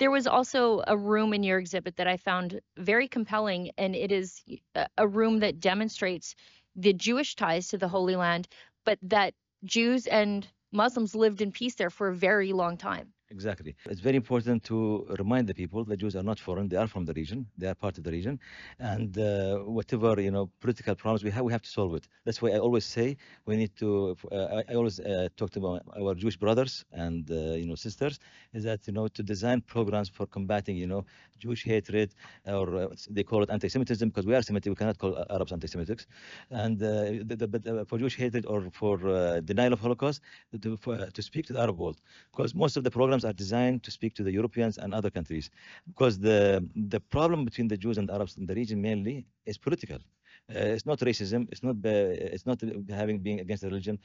There was also a room in your exhibit that I found very compelling, and it is a room that demonstrates the Jewish ties to the Holy Land, but that Jews and Muslims lived in peace there for a very long time. Exactly. It's very important to remind the people that Jews are not foreign. They are from the region. They are part of the region. And whatever, political problems we have to solve it. That's why I always say we need to, I always talk to our Jewish brothers and, sisters, is that, to design programs for combating, Jewish hatred, or they call it anti-Semitism, because we are Semitic. We cannot call Arabs anti-Semitics. And for Jewish hatred or for denial of Holocaust, to speak to the Arab world. Because most of the programs are designed to speak to the Europeans and other countries, because the problem between the Jews and Arabs in the region mainly is political. It's not racism. It's not having being against religion.